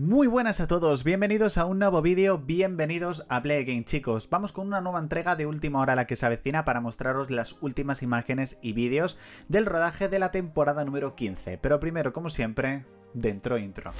Muy buenas a todos, bienvenidos a un nuevo vídeo, bienvenidos a Play Again, chicos. Vamos con una nueva entrega de última hora, La Que Se Avecina, para mostraros las últimas imágenes y vídeos del rodaje de la temporada número 15. Pero primero, como siempre, dentro intro.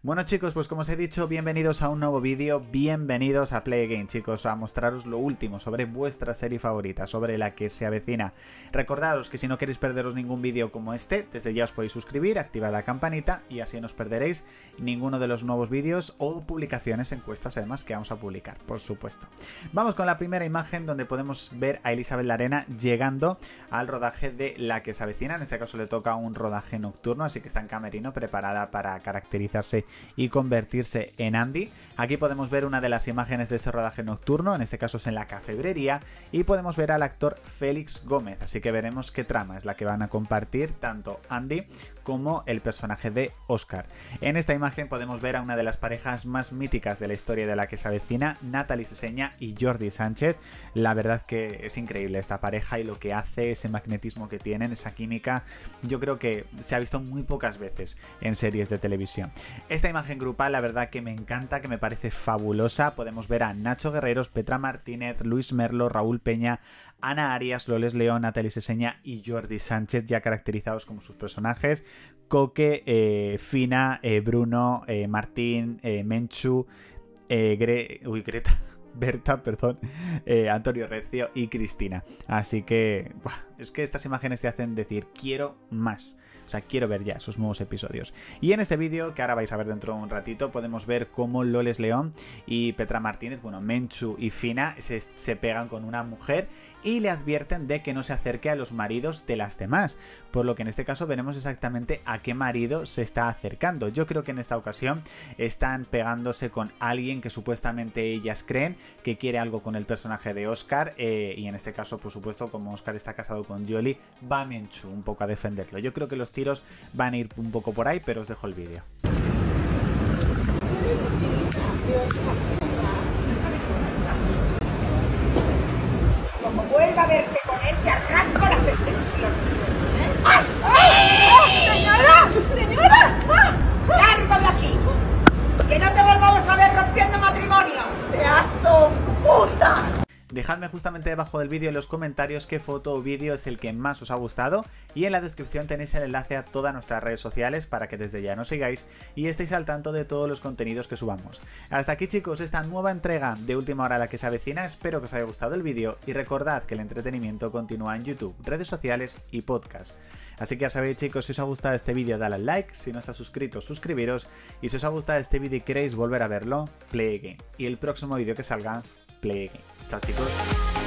Bueno chicos, pues como os he dicho, bienvenidos a un nuevo vídeo, bienvenidos a Play Again, chicos, a mostraros lo último sobre vuestra serie favorita, sobre La Que Se Avecina. Recordaros que si no queréis perderos ningún vídeo como este, desde ya os podéis suscribir, activar la campanita y así no os perderéis ninguno de los nuevos vídeos o publicaciones, encuestas además que vamos a publicar, por supuesto. Vamos con la primera imagen donde podemos ver a Isabel Marina llegando al rodaje de La Que Se Avecina. En este caso le toca un rodaje nocturno, así que está en camerino preparada para caracterizarse y convertirse en Andy. Aquí podemos ver una de las imágenes de ese rodaje nocturno, en este caso es en la cafebrería, y podemos ver al actor Félix Gómez, así que veremos qué trama es la que van a compartir tanto Andy como el personaje de Oscar. En esta imagen podemos ver a una de las parejas más míticas de la historia de La Que Se Avecina, Nathalie Seseña y Jordi Sánchez. La verdad que es increíble esta pareja y lo que hace, ese magnetismo que tienen, esa química, yo creo que se ha visto muy pocas veces en series de televisión. Esta imagen grupal, la verdad que me encanta, que me parece fabulosa. Podemos ver a Nacho Guerreros, Petra Martínez, Luis Merlo, Raúl Peña, Ana Arias, Loles León, Nathalie Seseña y Jordi Sánchez ya caracterizados como sus personajes. Coque, Fina, Bruno, Martín, Menchu, Greta... Berta, perdón, Antonio Recio y Cristina. Así que es que estas imágenes te hacen decir quiero más, o sea, quiero ver ya esos nuevos episodios. Y en este vídeo, que ahora vais a ver dentro de un ratito, podemos ver cómo Loles León y Petra Martínez, bueno, Menchu y Fina se pegan con una mujer y le advierten de que no se acerque a los maridos de las demás, por lo que en este caso veremos exactamente a qué marido se está acercando. Yo creo que en esta ocasión están pegándose con alguien que supuestamente ellas creen que quiere algo con el personaje de Oscar, y en este caso, por supuesto, como Oscar está casado con Jolie, va Menchu un poco a defenderlo. Yo creo que los tiros van a ir un poco por ahí, pero os dejo el vídeo. Como vuelva a verte con él, te arranco la suspensión. ¡Ah, sí! ¡Señora! ¡Señora! ¡Ah! ¡Largo de aquí! ¡Que no te volvamos a ver rompiendo matrimonio! ¡Pedazo puta! Dejadme justamente debajo del vídeo en los comentarios qué foto o vídeo es el que más os ha gustado, y en la descripción tenéis el enlace a todas nuestras redes sociales para que desde ya nos sigáis y estéis al tanto de todos los contenidos que subamos. Hasta aquí chicos esta nueva entrega de Última Hora, La Que Se Avecina. Espero que os haya gustado el vídeo y recordad que el entretenimiento continúa en YouTube, redes sociales y podcast. Así que ya sabéis chicos, si os ha gustado este vídeo dale al like, si no estáis suscritos suscribiros, y si os ha gustado este vídeo y queréis volver a verlo, Play Again. Y el próximo vídeo que salga, Play Again. Chao chicos.